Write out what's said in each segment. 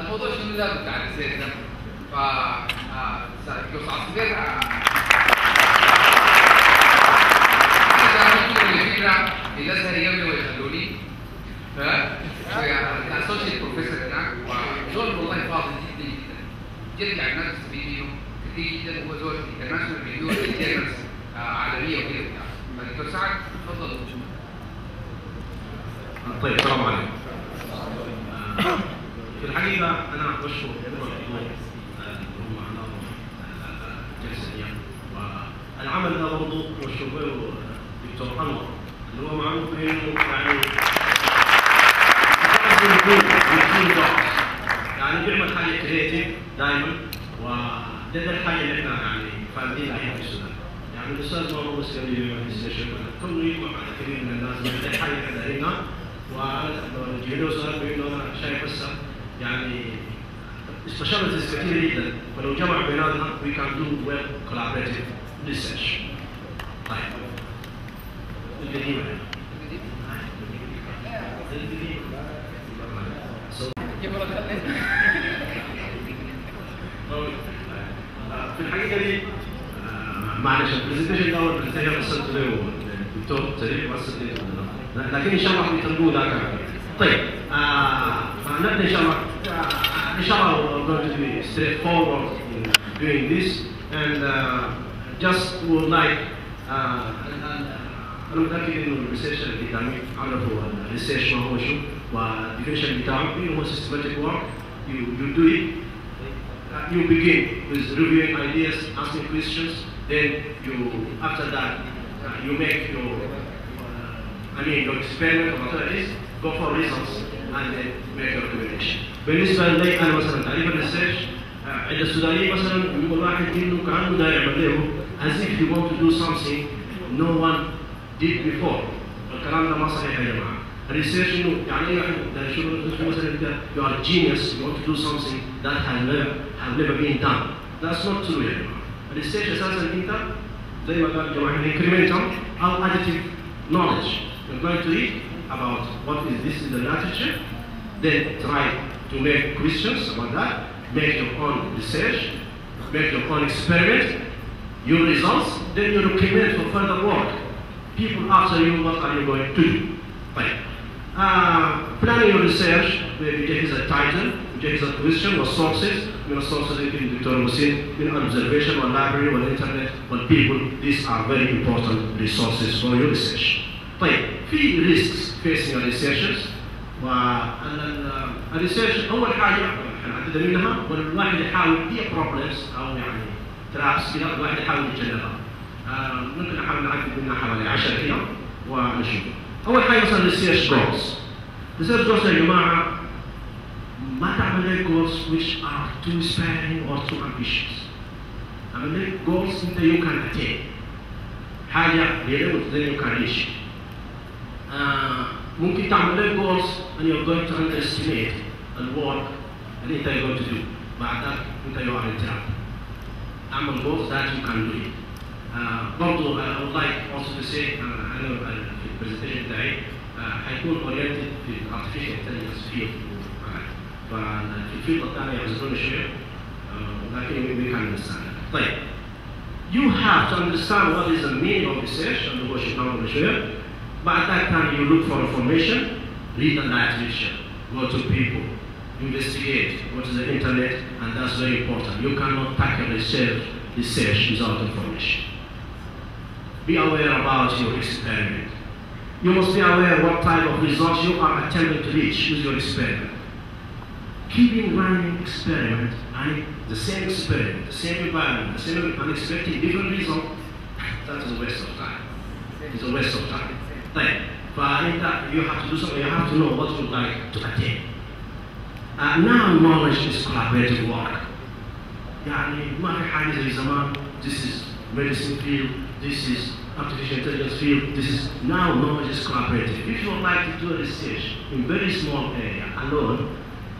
الموضوع شنو ده بتاع الازاز ده ف استاذ عصير الفكره الازهر يبنوا ويخلوني الاسوشيت بروفيسور هناك وزول والله فاضل جدا جدا جدا عن نفس فيديو كتير جدا هو زول انترناشونال ريفيو للجيرنالز عالميه وكده بتاع فالدكتور سعد اتفضل. طيب السلام عليكم. في الحقيقه انا بشكر العمل ده برضه بشكر له دكتور انور اللي هو معروف انه يعني يعني بيعمل حاجه كريتيف دائما وده الحاجه اللي احنا يعني فاقدينها هنا في السودان. يعني الاستاذ مروان السوري والمستشفى كله يجمع على كثير من الناس ده الحاجه اللي احنا دايرينها وجه له سؤال بانه انا شايف هسه يعني specialities كثير جدا ولو جمع بيناتنا we can do well collaborative research. طيب القديمه في الحقيقه دي معلش البرزنتيشن الاول بالتالي وصلت له الدكتور سليم وصلت له لكن ان شاء الله بيتنقلوا ذاك. طيب فنبدا ان شاء الله ان شاء الله we're going to be straightforward in doing this and just would like انا متاكد انه الريسيرش اللي قدامي عرفوا الريسيرش ما هو شو والديفينيشن بتاعه انه هو systematic work you do it you begin with reviewing ideas, asking questions, then you after that you make your your experiment or whatever it is, go for results and then make a recommendation. بالنسبة لي أنا مثلا تعريف الريسيرش عند السودانيين مثلا بيقول واحد إنه كأنه داير يعمل له as if you want to do something no one did before. الكلام ده ما صحيح يا جماعة. الريسيرش انه يعني ايه واحد ده شغل مثلا انت you are a genius you want to do something that has never been done. That's not true يا جماعه. الريسيرش اساسا انت زي ما قال جماعه incremental او additive knowledge. You're going to read about what is this in the literature, then try to make questions about that, make your own research, make your own experiment, your results, then you recommend for further work. People after you, what are you going to do? طيب planning your research بجهز التايتل بجهز الكويشن والسورسز من السورسز يمكن الدكتور مسين من الأوبزرفيشن واللايبرري والإنترنت والبيبل these are very important resources for your research. طيب في risks facing your researchers والريسيرش أول حاجة هنعدد منها والواحد يحاول هي problems أو يعني traps كده الواحد يحاول يتجنبها. ممكن نحاول نعدد منها حوالي 10 كده ونشوف. أول حاجة مثلا ريسيرش جولز. ريسيرش جولز يا جماعة ما تعمل لك جولز which are too aspiring or too ambitious. تعمل لك جولز أنت you can attain. حاجة real وتزين you can reach. ممكن تعمل لك جولز and you're going to underestimate the work اللي أنت you're going to do. بعد ذلك أنت you are in trouble. أعمل جولز that you can do it. برضو I would like also to say أنا البرزنتيشن بتاعي هيكون اورينتد في الارتفيشال انتليجنس فيلد ففي الفيلد بتاعنا يعذروني شويه لكن we can understand. طيب you have to understand what is the meaning of research اللي هو شفناه شويه. بعد ذاك time you look for information, read the literature, go to people, investigate what is the internet and that's very important. You cannot tackle research without information. Be aware about your experiment. You must be aware what type of results you are attempting to reach with your experiment. Keeping running experiment and the same experiment, the same environment, the same unexpected different result, that is a waste of time. It's a waste of time. Then, but in that you have to do something, you have to know what you would like to attain. Now knowledge is collaborative work. This is medicine field, this is artificial intelligence field, this is now knowledge is collaborative. If you would like to do a research in very small area alone,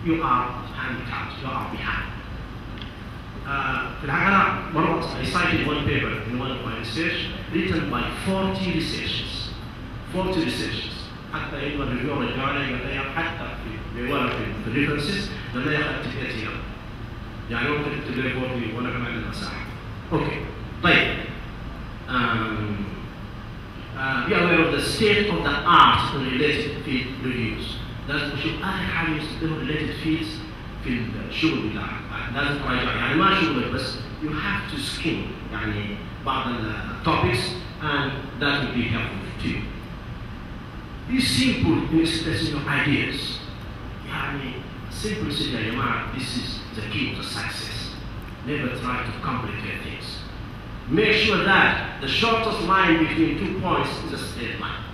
you are handicapped, you are behind. I cited one paper in one of my research written by 40 researchers. حتى ايضا اليوم الجاري لديها حتى في ولا في الريفرنسز لديها خطيئات كثيره. يعني ممكن تلاقي فوقي ولا كمان المساحه. اوكي طيب. Be aware of the state of the art in related field reviews. لازم تشوف اخر حاجه يستخدموا related fields في الشغل بتاعك، لازم تراجع يعني ما شغلك بس you have to skim يعني بعض الtopics and that will be helpful to you. Be simple in expressing your ideas. يعني simplicity يا جماعه this is the key to success. Never try to complicate things. Make sure that the shortest line between two points is a straight line,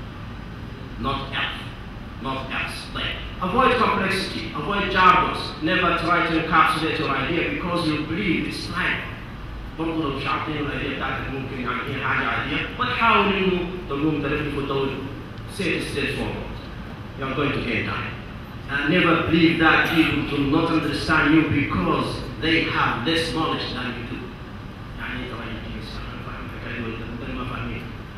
not F, not S. Like, avoid complexity, avoid jargons, never try to encapsulate your idea because you believe it's right. برضه لو مش عارفين الأداة بتاعتك ممكن يعني هي حاجة عادية، ما تحاول إنه تقوم تلف وتدور. Say it straightforward. You are going to gain time. And never believe that people do not understand you because they have less knowledge than you do.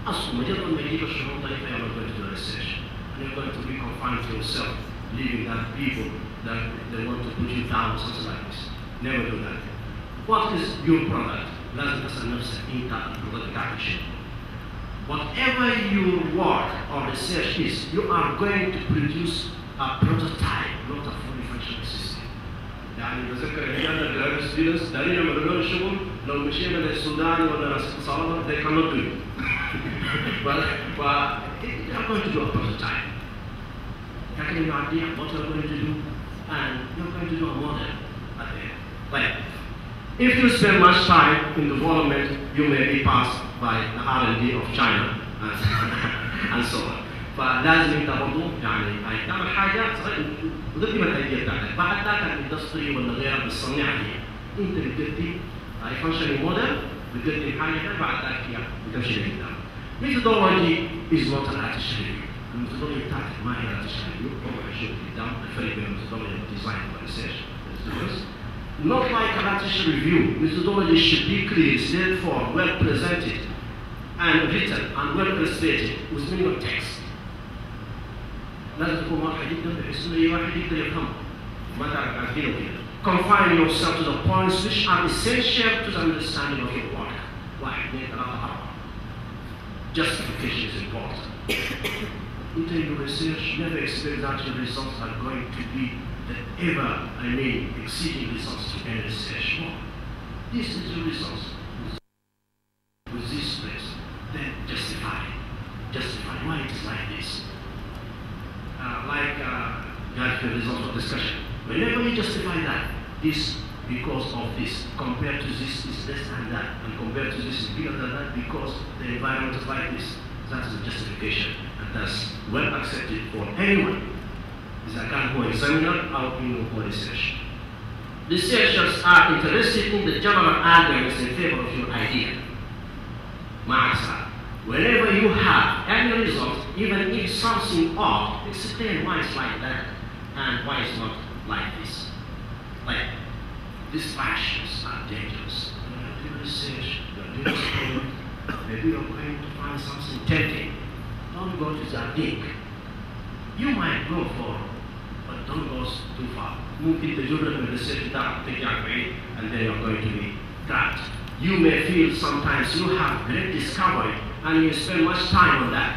أصل مجرد ما يجيب الشعور ده يبقى يعمل كونتينيوال ريسيرش. And you're going to be confined to yourself, leaving that people that they want to put you down, something like this. Never do that. What is your product? لازم تسأل نفسك أنت البرودكت بتاعك شنو؟ Whatever your work or research is, you are going to produce a prototype, not a fully functional system. يعني بذكر أيام الجرافيك ستودنتس دارين يعملوا لهم الشغل لو مشينا للسودان ولا للصومال they cannot do it. But they are going to do a prototype. You're going to have an idea what you're going to do, and you're going to do a model at the end. Like, if you spend much time in development, you may be passed by the R&D of China and so on. فلازم انت برضه يعني تعمل حاجه ضد ما الايديا بتاعتك، بعد ده كان اندستري ولا غيرها بتصنعها هي. انت بتدي فانكشنال موديل بتدي حاجه كده بعد ده بتمشي لقدام. Methodology is not an attitude review. الميثودولوجيا بتاعتك ما هي attitude review، هو هيشوف قدام الفرق بين الميثودولوجيا والديزاين والريسيرش. Not like an attitude review. Methodology should be clear, straightforward, well presented, and written and well illustrated with minimal text. لازم تكون واضحه جدا بحيث ان اي واحد يقدر يفهمها. ما تعرف عارفينه كده. Confine yourself to the points which are essential to the understanding of your work. واحد اثنين ثلاثه اربعه. Justification is important. In your research, never expect that your results are going to be the exceeding results to any research more. This is your results. With this place, then justify. Justify why it's like this. Like the result of discussion. Whenever you justify that, this because of this, compared to this is less than that, and compared to this is bigger than that because the environment is like this. That's the justification, and that's well accepted for anyone. Is a kind of examiner or in research. Researchers are interested in the general arguments in favor of your idea. Marxa, whenever you have any result, even if something odd, explain why it's like that and why it's not like this. Like, these factions are dangerous. You are doing research, you are doing experiment, maybe you are going to find something tempting. Don't go to that link. You might go for, but don't go too far. Mungkin terjebak dengan research kita terjebak ini, and then you are going to be trapped. You may feel sometimes you have great discovery, and you spend much time on that.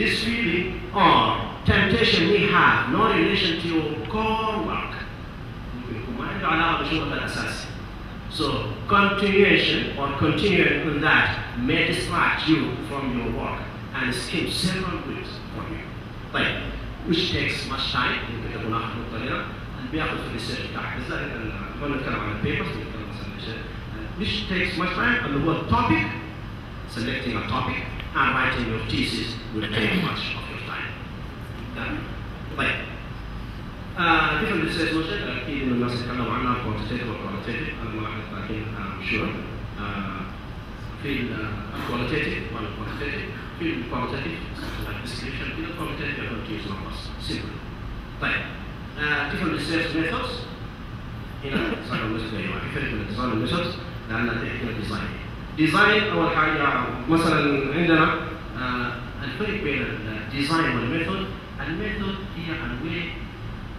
This feeling or temptation we have no relation to your core work. So, continuation or continuing on that may distract you from your work and skip several weeks for you. Like, which takes much time, and we have to research which takes much time, and the word topic, selecting a topic, and writing your thesis will take much of your time. Like, different research projects أكيد من الناس يتكلموا عنها quantitative وqualitative أنا واحد لكن sure في qualitative والquantitative في qualitative like description في qualitative يكون تيجي نقص simple طيب different research methods هنا صار المستوى يعني فرق بين design and methods لأننا تحكي design أول حاجة مثلا عندنا الفرق بين design والmethod and method here and way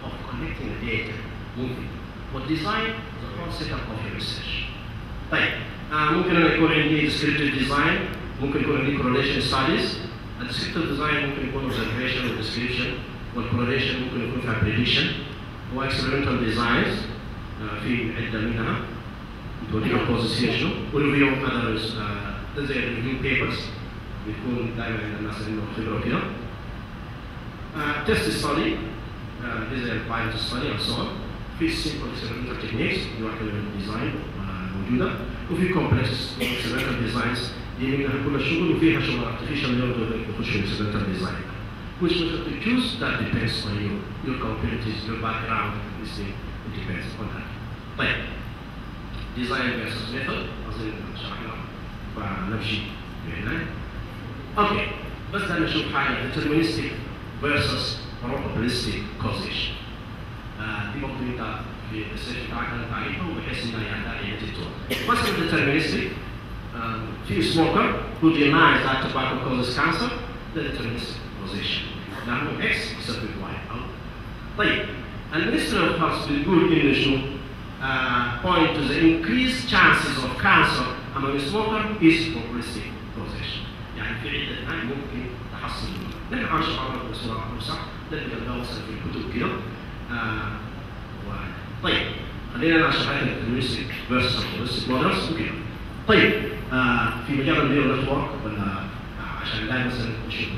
of connecting the data ممكن. والdesign is the concept of your research. طيب ممكن أن يكون عندي descriptive design، ممكن يكون عندي correlation studies. descriptive design ممكن يكون observation و description، والcorrelation ممكن يكون فيها prediction و experimental designs في عدة منها توديها processation والreview of others زي review papers بيكون دائما عند الناس اللي عندهم خبرة وكذا. test study is a pilot study and so on. في simple experimental techniques دي واحدة من الديزاين موجودة، وفي complex experimental designs دي منها كل الشغل، وفيها شغل artificial يقدر يخش في experimental design. which method to choose that depends on you, your competencies, your background, this thing. It depends on that. طيب design versus method أظن شرحنا فنمشي بعناية. اوكي بس بدنا نشوف حاجة deterministic versus probabilistic causation. دي موجودة في السيرش بتاعك أنا تعريفها وبحس إنها يعني داعية للتطور. مثلا deterministic في smoker who denies that tobacco causes cancer the deterministic causation. لأنه X يسبب Y. طيب Ministry of Health بيقول إنه شو point to the increased chances of cancer among smoker is probabilistic causation. يعني في عدة أنواع ممكن تحصل منها. نحن عايشين عمرنا بسرعة وصح ده اللي كان بيوصل في الكتب كده. طيب خلينا نشرح لك الديترمينستيك فيرسس البروبابيلستيك مودلز وكده. طيب في مجال النيورال نتورك ولا عشان ده مثلا نشوف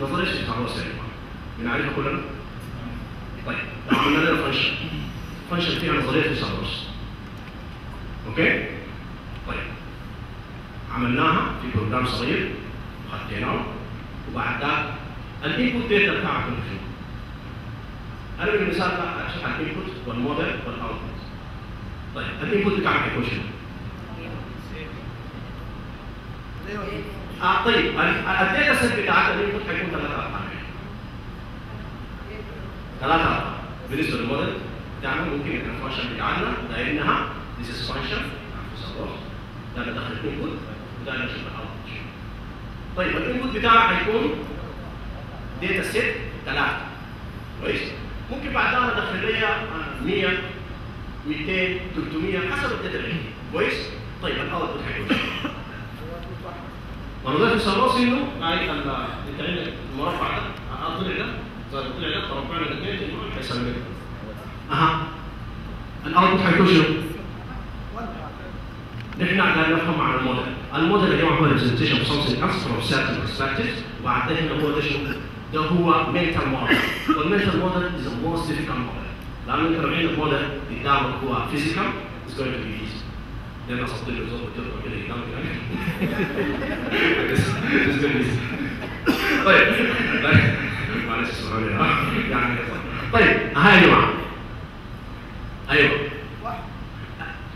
نظرية التعامل السريع بنعرفها كلنا. طيب عملنا لنا فانكشن، فانكشن فيها نظرية التعامل. اوكي؟ طيب عملناها في بروجرام صغير وخديناه وبعد ده الانبوت داتا بتاعكم فيه. أنا بالمثال ده أشوف على الانبوت والموديل والأوتبوت. طيب الانبوت بتاعك يكون شنو؟ طيب الداتا سيت بتاعك الانبوت هيكون 3 أرقام بالنسبة للموديل بتاعنا ممكن يكون الفانكشن بتاعنا لأنها this is function ده بدخل الانبوت وده بشوف الأوتبوت. طيب الانبوت بتاعك هيكون داتا سيت 3 كويس؟ ممكن بعدها ادخل ليا 100 200 300 حسب التدريج كويس؟ طيب الاوتبوت هيكون شنو؟ ونظرت الصراص انه معي انت عندك المربع ده طلع ده طلع ده فربعنا الاثنين تقول هيسمي لك اها الاوتبوت هيكون شنو؟ نحن عندنا نفهم عن الموديل، الموديل يا جماعه هو ريبريزنتيشن اوف سمثينج ايلس فروم سيرتن برسبكتيفز وبعدها هنا هو ده شنو؟ ده هو mental model. والmental model is the most difficult model. لأنه أنت لو عندك موديل قدامك هو physical it's going to be easy. لأن أصبت الرزق والجرة كده قدامك it's going to be easy. طيب معلش سوري يعني طيب هاي يا جماعة أيوه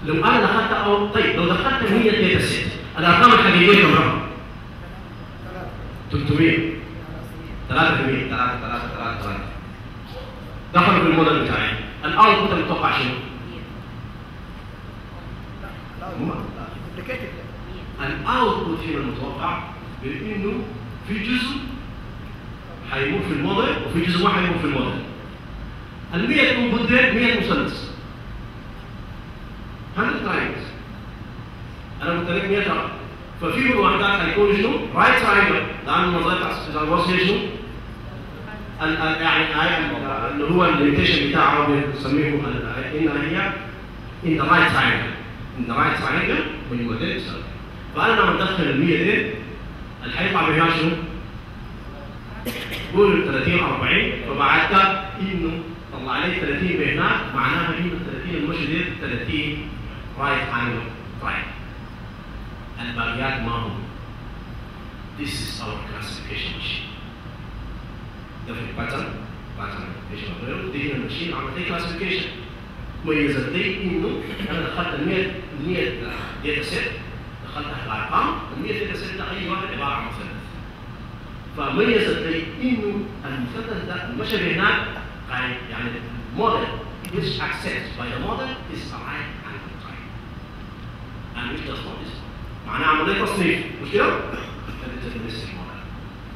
لو أنا دخلت أو طيب لو دخلت 100 داتا سيت الأرقام الحقيقية كم رقم؟ 300 3 دخلوا في الموديل بتاعي، الاوتبوت المتوقع شنو؟ الاوتبوت هنا المتوقع بانه في جزء هيموت في الموديل وفي جزء ما هيموت في الموديل. ال 100 انبوت ديت 100 مثلث. 100 تراينجلز. انا قلت لك 100 تراينجلز. ففي من واحدات هيكون شنو؟ رايت تراينجل، لان النظريه بتاعت الوصل شنو؟ يعني اللي هو الليميتيشن بتاعه بنسميه انها هي ان ذا رايت تراينجل، ان ذا رايت تراينجل والموديل سيركل. فانا لما ادخل ال 100 دي اللي هيطلع بيها شنو؟ قول 30 40 فبعد كده انه طلع عليه 30 بهناك معناها انه ال 30 اللي مش دي 30 رايت تراينجل تراينجل. الباقيات ما هم. This is our classification machine. ده في الباترن، باترن classification موديل، دي هنا الماشين عملت ايه classification. ميزت دي انه انا دخلت ال 100 داتا سيت، دخلتها في الارقام، ال 100 داتا سيت ده اي واحد عباره عن مثلث. فميزت دي انه المثلث ده المشابه هناك يعني الموديل which accepted by the model is a right angle triangle. And which does not is معناها عملية تصنيف مش كده؟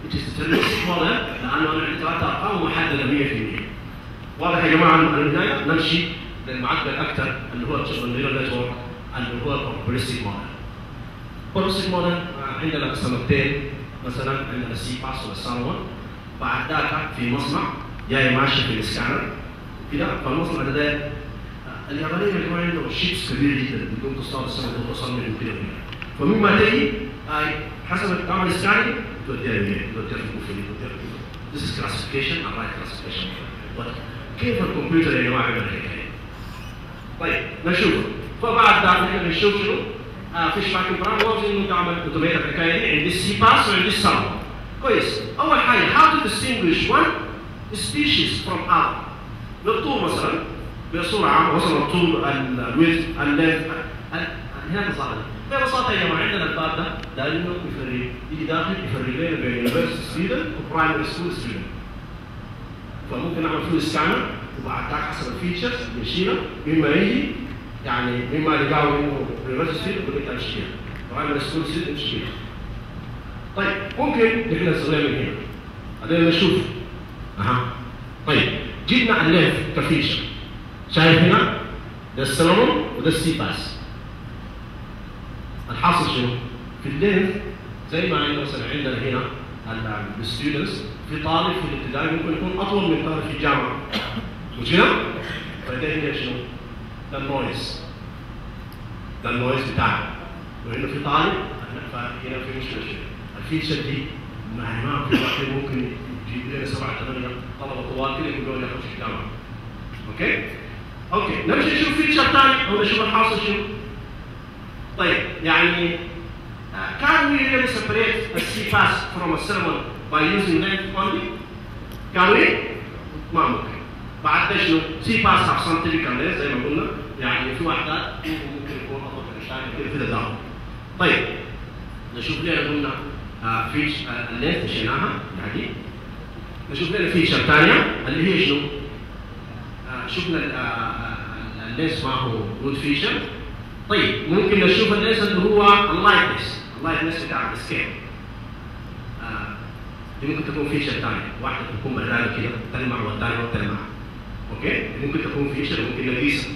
which is a terrific problem لأنه أنا اعتبرت أرقام محددة 100%. واضح يا جماعة من البداية نمشي للمعدل أكثر اللي هو النيورال نتورك اللي هو البروبابيلستيك موديل. البروبابيلستيك موديل عندنا قسمتين، مثلا عندنا السي باس والسامون، بعد ذاك في مصنع جاي ماشي في السكانر كده. فالمصنع ده اليابانيين اللي كمان عندهم شيبس كبير جدا بدون تصطاد السمك وتوصل منه كده. فمين ما تيجي حسب التعامل السكاني توديها يمين توديها فوقيه توديها فوقيه. This is classification and right classification. كيف الكمبيوتر يا جماعه بيعمل الحكايه؟ طيب نشوفه. فبعد ذاك احنا بنشوف شنو؟ فيش معك برامج وعاوز انه تعمل اوتوميت الحكايه دي. عندي السي باس وعندي السامون. كويس. اول حاجه how to distinguish one species from other. للطول مثلا بصوره عامه وصل الطول الويت اللينث هنا صعبه. ببساطه يا جماعه عندنا الباب ده لانه يفرق يجي داخل يفرق بين يونيفرسيتي ستودنت وبرايمري سكول ستودنت. فممكن نعمل فيه السكانر وبعد ذاك حسب الفيتشرز نشيله مما يجي يعني مما لقاوا انه يونيفرسيتي ستودنت وبقيت امشيها برايمري سكول ستودنت نشيلها. طيب ممكن نحن نستغل من هنا. خلينا نشوف. طيب جبنا الليف كفيشة شايف هنا ده السلمون وده السي باس. الحاصل شنو؟ في الليف زي ما عندنا مثلا عندنا هنا الستودنتس في طالب في الابتدائي ممكن يكون اطول من طالب في الجامعه مش كده؟ فده هنا شنو؟ ده النويز بتاعنا وهنا في طالب هنا في مشكله شنو؟ الفيشة دي ما في واحد ممكن يجيب لنا 7 8 طلبه طوال كده يقولوا لي اخش الجامعه. اوكي؟ اوكي نمشي نشوف فيتشر ثاني او نشوف الحاصل شنو؟ طيب يعني كان وي ريلي سيبريت السي باس فروم السيرمون باي يوزنج لينث اونلي؟ كان وي؟ ما ممكن. بعد ده شنو؟ سي باس ابسنتلي كان زي ما قلنا يعني في وحدات ممكن يكون اطول من الشاي كده داون. طيب نشوف ليه قلنا فيش اللينث شيناها يعني نشوف لنا فيشر ثانيه اللي هي شنو؟ شفنا اللينث ما هو رود فيشر. طيب ممكن نشوف اللينث اللي هو اللايتنس بتاع السكيل. دي ممكن تكون فيشر ثانيه، واحده تكون برانه كده تلمع والثانيه ما بتلمع. اوكي؟ ممكن تكون فيشر ممكن نقيسها.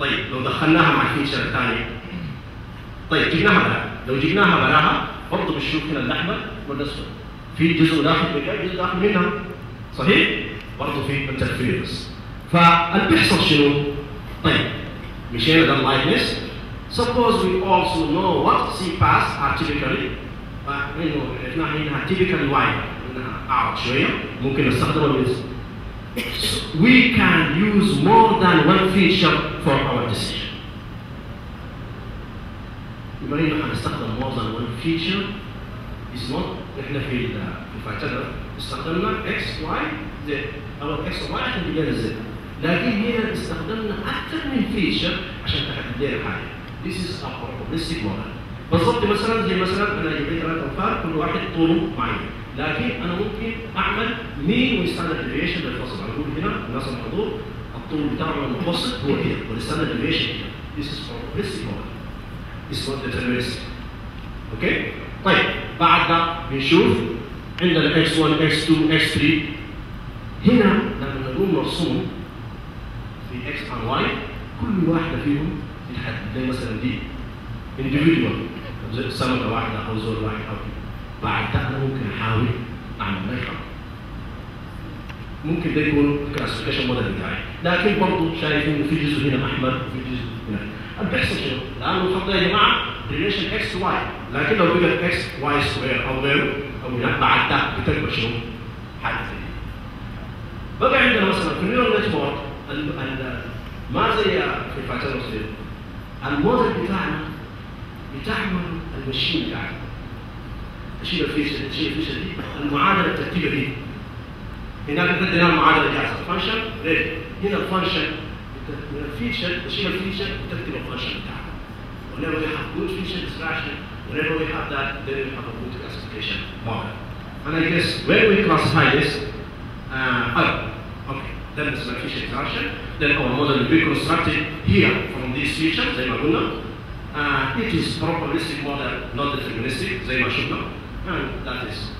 طيب لو دخلناها مع فيشر ثانيه طيب جبناها براها، لو جبناها براها برضه بنشوف هنا الاحمر والاسود. في جزء داخل بجاي جزء داخل منها صحيح؟ برضه في انترفيرنس. فاللي بيحصل شنو؟ طيب مشينا ده اللايتنس. Suppose we also know what C paths are typically انه عرفناها انها typically wide انها أعرض شويه ممكن نستخدمها بس. We can use more than one feature for our decision. يبقى هنا هنستخدم more than one feature is not احنا في الفاتره استخدمنا اكس واي زد او اكس واي عشان تجينا الزد، لكن هنا استخدمنا اكثر من فيشر عشان تحدد لنا حاجه. This is a probabilistic model. بالضبط مثلا زي مثلا انا جبت 3 انفار كل واحد طوله معين، لكن انا ممكن اعمل مين وستاندرد ديفيشن للفصل، انا اقول هنا الناس المحظوظ الطول بتاعهم المتوسط هو كده والستاندرد ديفيشن كده. This is probabilistic model. It's not deterministic. اوكي؟ طيب بعد ده بنشوف عندنا x1 x2 x3 هنا لما نقول مرسوم في x and y كل واحده فيهم بتحدد مثلا دي individual سمكه واحده او زول واحد او كده. بعد ده انا ممكن احاول اعمل لها ممكن ده يكون كلاسيفيكيشن موديل بتاعي، لكن برضه شايفين في جزء هنا احمر وفي جزء هنا. اللي بيحصل شنو؟ لانه الخط ده يا جماعه ريليشن اكس واي، لكن لو بقت اكس واي سكوير او غيره او بعد ده بتكبر شنو؟ حاجه زي دي. بقى عندنا مثلا في النيورال نتورك ما زي في الفاتيرو سيل الموديل بتاعنا بتعمل المشين بتاعنا. تشيل الفيشة دي المعادله الترتيبه دي. هناك بدنا معادله جاهزه فانكشن ريدي، هنا الفانكشن من الفيشر تشيل الفيشر تكتب الفانكشن بتاعها. whenever we have good feature extraction whenever we have that then we have a good classification model. and I guess when we classify this okay then it's like feature extraction then our model will be constructed here from these features زي ما قلنا. it is probabilistic model not deterministic زي ما شفنا and that is